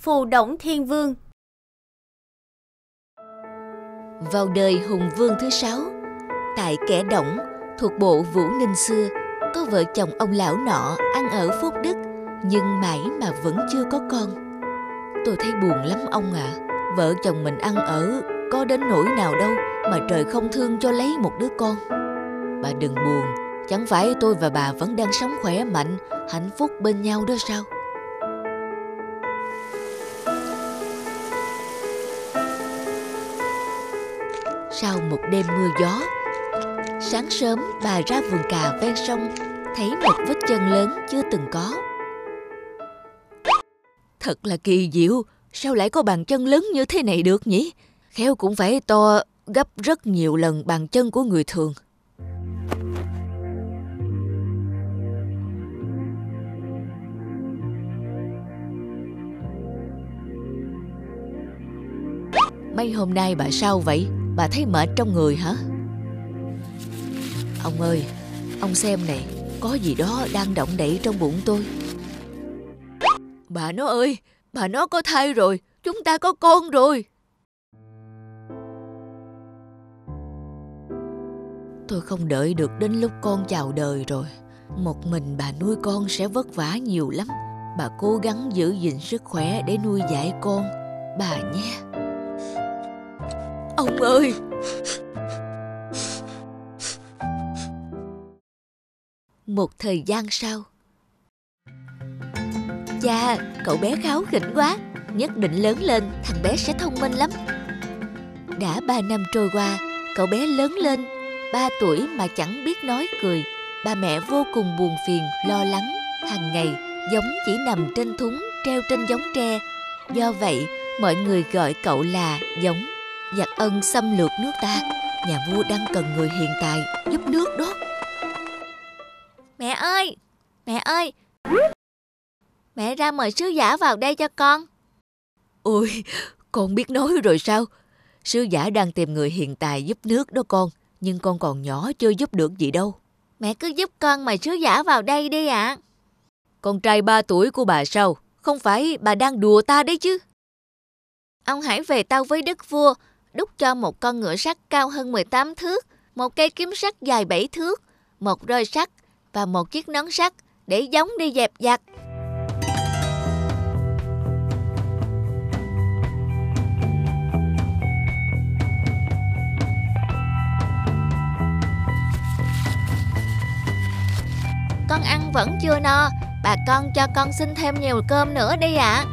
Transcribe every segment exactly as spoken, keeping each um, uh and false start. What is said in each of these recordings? Phù Đổng Thiên Vương. Vào đời Hùng Vương thứ sáu, tại Kẻ Đổng thuộc bộ Vũ Ninh xưa, có vợ chồng ông lão nọ ăn ở Phúc Đức, nhưng mãi mà vẫn chưa có con. Tôi thấy buồn lắm ông ạ. À, vợ chồng mình ăn ở có đến nỗi nào đâu mà trời không thương cho lấy một đứa con. Bà đừng buồn, chẳng phải tôi và bà vẫn đang sống khỏe mạnh, hạnh phúc bên nhau đó sao? Sau một đêm mưa gió, sáng sớm bà ra vườn cà ven sông, thấy một vết chân lớn chưa từng có. Thật là kỳ diệu, sao lại có bàn chân lớn như thế này được nhỉ? Khéo cũng phải to gấp rất nhiều lần bàn chân của người thường. Mấy hôm nay bà sao vậy? Bà thấy mệt trong người hả? Ông ơi, ông xem này, có gì đó đang động đậy trong bụng tôi. Bà nó ơi, bà nó có thai rồi, chúng ta có con rồi. Tôi không đợi được đến lúc con chào đời rồi. Một mình bà nuôi con sẽ vất vả nhiều lắm. Bà cố gắng giữ gìn sức khỏe để nuôi dạy con, bà nhé. Ông ơi! Một thời gian sau. Chà, cậu bé kháu khỉnh quá, nhất định lớn lên thằng bé sẽ thông minh lắm. Đã ba năm trôi qua, cậu bé lớn lên, ba tuổi mà chẳng biết nói cười. Ba mẹ vô cùng buồn phiền, lo lắng. Hàng ngày, Gióng chỉ nằm trên thúng treo trên gióng tre. Do vậy, mọi người gọi cậu là Gióng. Giặc Ân xâm lược nước ta, nhà vua đang cần người hiền tài giúp nước đó. Mẹ ơi, mẹ ơi, mẹ ra mời sứ giả vào đây cho con. Ôi, con biết nói rồi sao? Sứ giả đang tìm người hiền tài giúp nước đó con. Nhưng con còn nhỏ chưa giúp được gì đâu. Mẹ cứ giúp con mời sứ giả vào đây đi ạ. À. Con trai ba tuổi của bà sao? Không phải bà đang đùa ta đấy chứ? Ông hãy về tâu với đức vua, đúc cho một con ngựa sắt cao hơn mười tám thước, một cây kiếm sắt dài bảy thước, một roi sắt và một chiếc nón sắt để Gióng đi dẹp giặc. Con ăn vẫn chưa no, bà con cho con xin thêm nhiều cơm nữa đi ạ. À.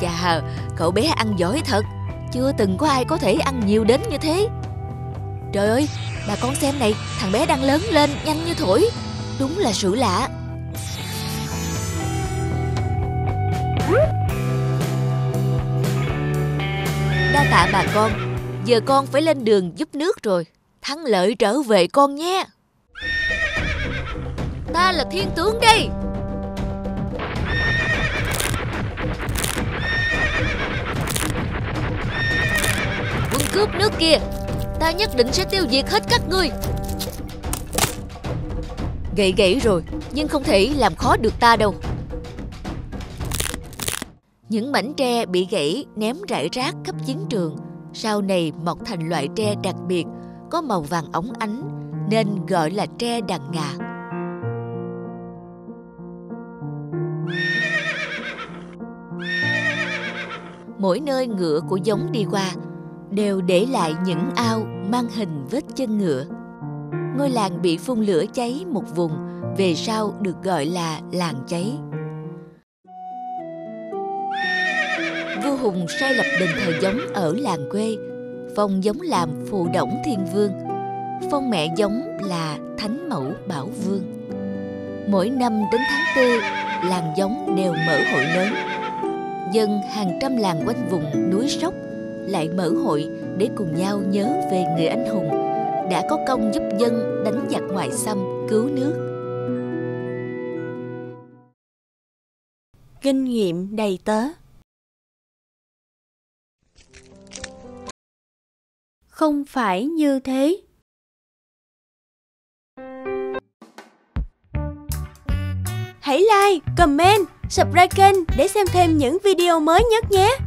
Chà, cậu bé ăn giỏi thật, chưa từng có ai có thể ăn nhiều đến như thế. Trời ơi, bà con xem này, thằng bé đang lớn lên nhanh như thổi, đúng là sự lạ. Đa tạ bà con, giờ con phải lên đường giúp nước rồi, thắng lợi trở về con nhé. Ta là thiên tướng đây. Quân cướp nước kia, ta nhất định sẽ tiêu diệt hết các ngươi. Gậy gãy rồi, nhưng không thể làm khó được ta đâu. Những mảnh tre bị gãy ném rải rác khắp chiến trường, sau này mọc thành loại tre đặc biệt có màu vàng óng ánh nên gọi là tre đằng ngà. Mỗi nơi ngựa của Gióng đi qua đều để lại những ao mang hình vết chân ngựa. Ngôi làng bị phun lửa cháy một vùng, về sau được gọi là làng cháy. Vua Hùng sai lập đền thờ Gióng ở làng quê, phong Gióng làm Phù Đổng Thiên Vương, phong mẹ Gióng là Thánh Mẫu Bảo Vương. Mỗi năm đến tháng tư, làng Gióng đều mở hội lớn. Dân hàng trăm làng quanh vùng núi sóc lại mở hội để cùng nhau nhớ về người anh hùng đã có công giúp dân đánh giặc ngoại xâm, cứu nước. Kinh nghiệm đầy tớ. Không phải như thế. Hãy like, comment subscribe kênh để xem thêm những video mới nhất nhé.